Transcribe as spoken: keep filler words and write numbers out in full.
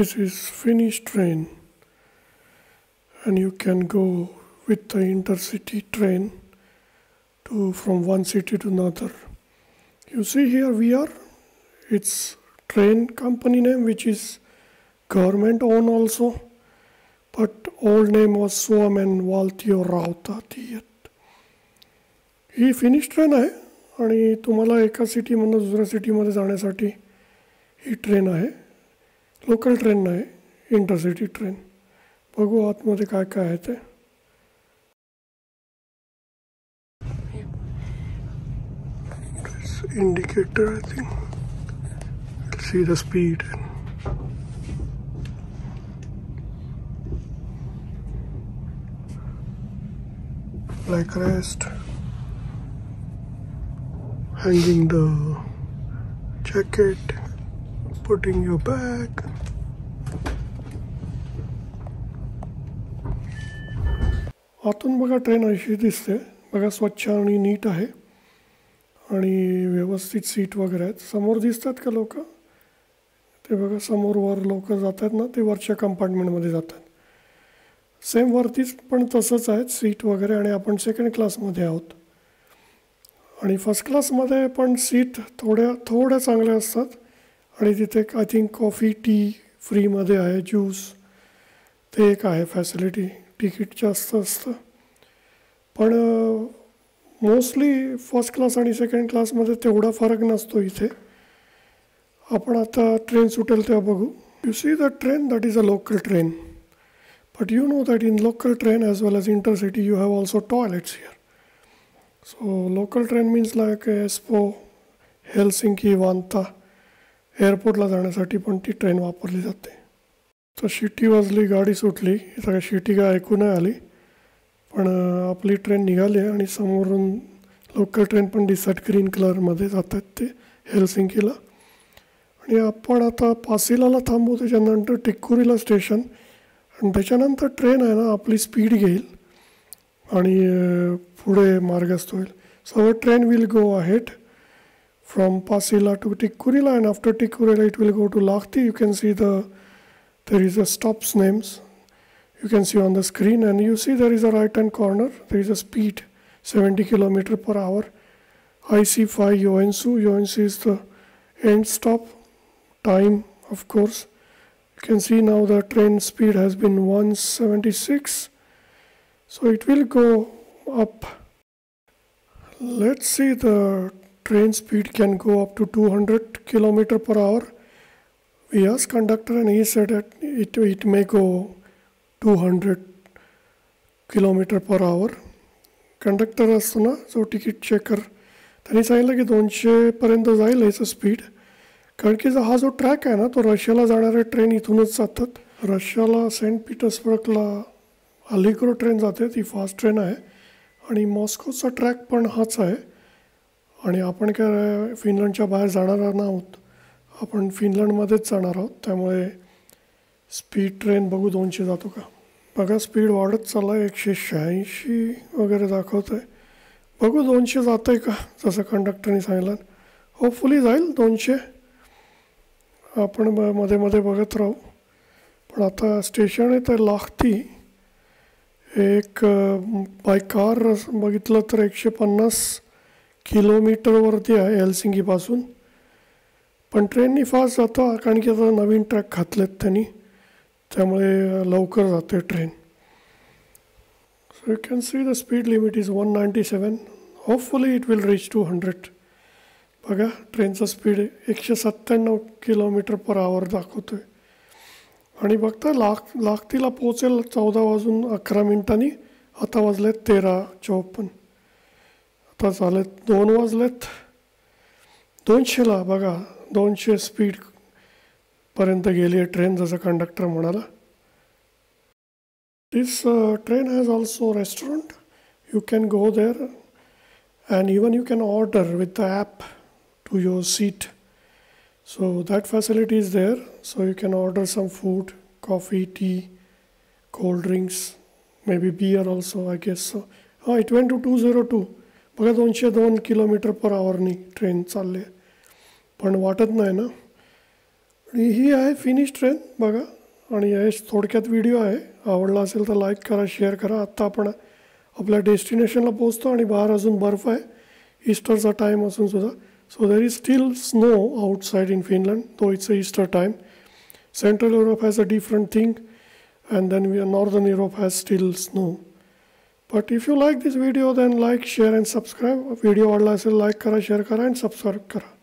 This is Finnish train, and you can go with the intercity train to from one city to another. You see here we are, it's train company name which is government owned also, but old name was Suomen Valtio Rautatiet. ही Finnish train आहे आणि तुम्हाला एका city मधून दुसऱ्या city मध्ये जाण्यासाठी ही ट्रेन आहे. लोकल ट्रेन नाही, इंटरसिटी ट्रेन. बघू आतमध्ये काय काय आहे ते. Indicator, I think. Let's see the speed. Like rest, hanging the jacket, putting your bag. आतून बघा ट्रेन अशी दिसते. बघा स्वच्छ आणि नीट आहे. आणि व्यवस्थित सीट वगैरे आहेत. समोर दिसतात का लोक? ते बघा समोर वर लोक जातात ना, ते वरच्या कंपार्टमेंट मध्ये जातात. सेम वरतीच पण तसंच आहे सीट वगैरे, आणि आपण सेकंड क्लास मध्ये आहोत. आणि फर्स्ट क्लास मध्ये पण सीट थोड्या थोड्या चांगल्या असतात. आणि तिथे I think coffee tea free मध्ये आहे, ज्यूस ते एक आहे फॅसिलिटी. तिकीट जास्त असतं पण मोस्टली फर्स्ट क्लास आणि सेकंड क्लासमध्ये तेवढा फरक नसतो इथे. आपण आता ट्रेन सुटेल तेव्हा बघू. You see the train, that is a local train, but you know that in local train as well as intercity you have also toilets here. So local train means like Espoo, Helsinki, Vantaa एअरपोर्टला जाण्यासाठी पण ती train वापरली जाते. तर शिटी वाजली, गाडी सुटली. सगळं शिटी काय ऐकू नाही आली, पण आपली ट्रेन निघाली आहे. आणि समोरून लोकल ट्रेन पण दिसतात ग्रीन कलरमध्ये जातात ते हेल्सिंकीला. आणि आपण आता पासिलाला थांबू, त्याच्यानंतर टिक्कुरीला स्टेशन, आणि त्याच्यानंतर ट्रेन आहे ना आपली स्पीड घेईल आणि पुढे मार्गस्थ होईल. So our train will go ahead from Pasila to Tikkurila, and after Tikkurila it will go to Lahti. You can see the there is a stops names you can see on the screen, and you see there is a right hand corner, there is a speed seventy kilometers per hour. I C five Joensuu. Joensuu is the end stop time, of course. You can see now the train speed has been one seventy-six, so it will go up. Let's see, the train speed can go up to two hundred kilometers per hour. We asked conductor and he said that it, it may go two hundred kilometers per hour. Conductor असतो ना जो ticket checker, त्यांनी सांगितलं की दोनशेपर्यंत जाईल याचं speed. कारण की हा जो ट्रॅक आहे ना तो रशियाला जाणाऱ्या ट्रेन इथूनच जातात. रशियाला सेंट पीटर्सबर्गला अलिगरो ट्रेन जाते, ती फास्ट ट्रेन आहे. आणि मॉस्कोचा ट्रॅक पण हाच आहे. आणि आपण काय फिनलंडच्या बाहेर जाणार नाहोत, आपण फिनलंडमध्येच जाणार आहोत. त्यामुळे स्पीड ट्रेन बघू दोनशे जातो का. बघा स्पीड वाढत चालला आहे, एकशे शहाऐंशी वगैरे दाखवतं आहे. बघू दोनशे जातं आहे का जसं कंडक्टरने सांगितलं. होपफुली जाईल दोनशे. आपण मध्ये मध्ये बघत राहू. पण आता स्टेशन आहे तर लाख्ती. एक बाय कार बघितलं तर एकशे पन्नास किलोमीटरवरती आहे हेल्सिंकीपासून. पण ट्रेननी फास्ट जातं कारण की आता नवीन ट्रॅक घातलेत त्यांनी, त्यामुळे लवकर जाते train. So you can see the speed limit is one ninety seven. Hopefully it will reach to hundred. बघा ट्रेनचा स्पीड एकशे सत्त्याण्णव किलोमीटर पर आवर दाखवतो आहे. आणि बघता लाख लाख्तीला पोहोचेल चौदा वाजून अकरा मिनटांनी. आता वाजलेत तेरा चौपन्न. आता झालेत दोन वाजलेत. दोनशेला बघा दोनशे स्पीडपर्यंत गेली आहे ट्रेन जसं कंडक्टर म्हणाला. This train has also restaurant. You can go there and even you can order with the app to your seat. So that facility is there. So you can order some food, coffee, tea, cold drinks, maybe beer also I guess. So हां it went to two zero two. बघा दोनशे दोन kilometre पर आवरनी train चालली आहे. पण वाटत नाही ना आणि ही आहे फिनिश ट्रेन बघा आणि हे थोडक्यात व्हिडिओ आहे आवडला असेल तर लाईक करा शेअर करा आता आपण आपल्या डेस्टिनेशनला पोहोचतो आणि बाहेर अजून बर्फ आहे ईस्टरचा टाइम असून सुद्धा so there is still snow outside in Finland though it's a Easter time central Europe has a different thing and then we are northern Europe has still snow. But if you like this video then like, share and subscribe. Video वाला ऐसे like करा, share करा and subscribe करा.